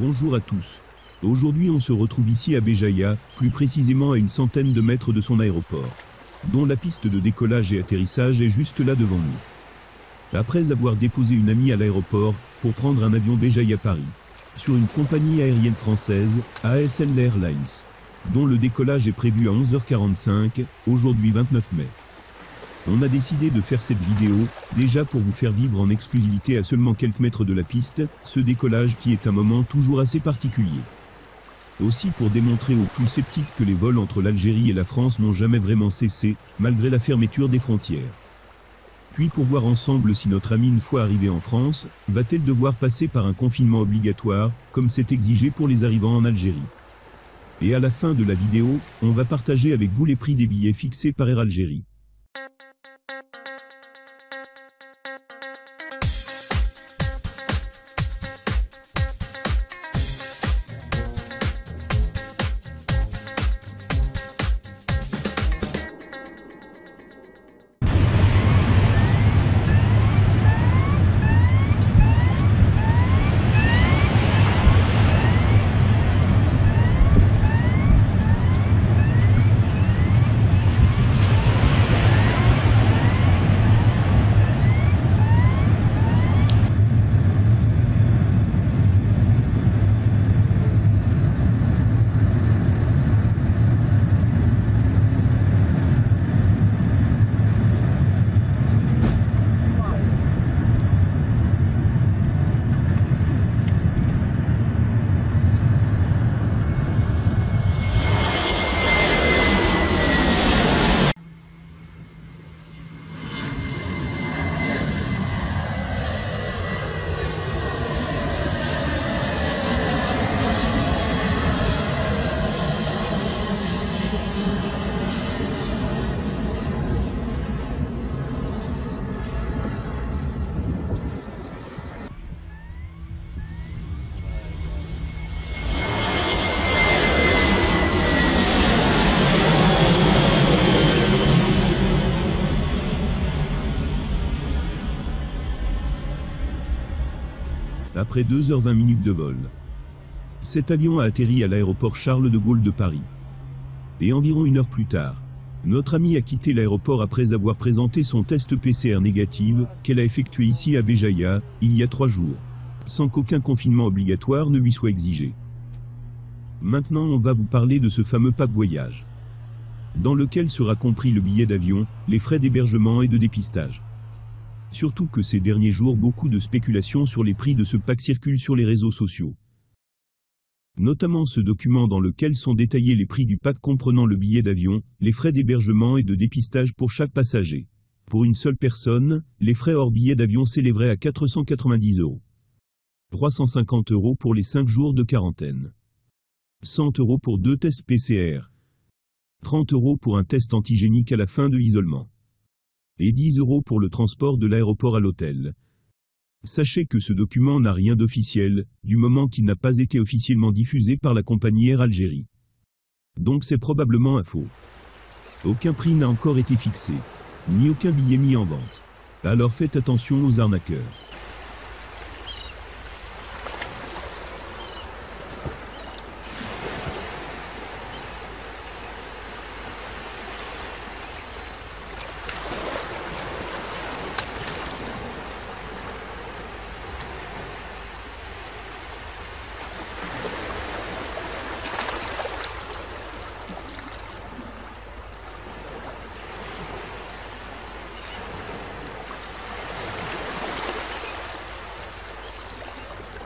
Bonjour à tous. Aujourd'hui on se retrouve ici à Béjaïa, plus précisément à une centaine de mètres de son aéroport, dont la piste de décollage et atterrissage est juste là devant nous. Après avoir déposé une amie à l'aéroport, pour prendre un avion Béjaïa à Paris, sur une compagnie aérienne française, ASL Airlines, dont le décollage est prévu à 11h45, aujourd'hui 29 mai. On a décidé de faire cette vidéo, déjà pour vous faire vivre en exclusivité à seulement quelques mètres de la piste, ce décollage qui est un moment toujours assez particulier. Aussi pour démontrer aux plus sceptiques que les vols entre l'Algérie et la France n'ont jamais vraiment cessé, malgré la fermeture des frontières. Puis pour voir ensemble si notre amie une fois arrivée en France, va-t-elle devoir passer par un confinement obligatoire, comme c'est exigé pour les arrivants en Algérie. Et à la fin de la vidéo, on va partager avec vous les prix des billets fixés par Air Algérie. Après 2h20 minutes de vol, cet avion a atterri à l'aéroport Charles de Gaulle de Paris. Et environ une heure plus tard, notre amie a quitté l'aéroport après avoir présenté son test PCR négatif qu'elle a effectué ici à Béjaïa, il y a 3 jours, sans qu'aucun confinement obligatoire ne lui soit exigé. Maintenant on va vous parler de ce fameux pack voyage, dans lequel sera compris le billet d'avion, les frais d'hébergement et de dépistage. Surtout que ces derniers jours, beaucoup de spéculations sur les prix de ce pack circulent sur les réseaux sociaux. Notamment ce document dans lequel sont détaillés les prix du pack comprenant le billet d'avion, les frais d'hébergement et de dépistage pour chaque passager. Pour une seule personne, les frais hors billet d'avion s'élèveraient à 490 €. 350 € pour les 5 jours de quarantaine. 100 € pour 2 tests PCR. 30 € pour un test antigénique à la fin de l'isolement. Et 10 € pour le transport de l'aéroport à l'hôtel. Sachez que ce document n'a rien d'officiel, du moment qu'il n'a pas été officiellement diffusé par la compagnie Air Algérie. Donc c'est probablement un faux. Aucun prix n'a encore été fixé, ni aucun billet mis en vente. Alors faites attention aux arnaqueurs.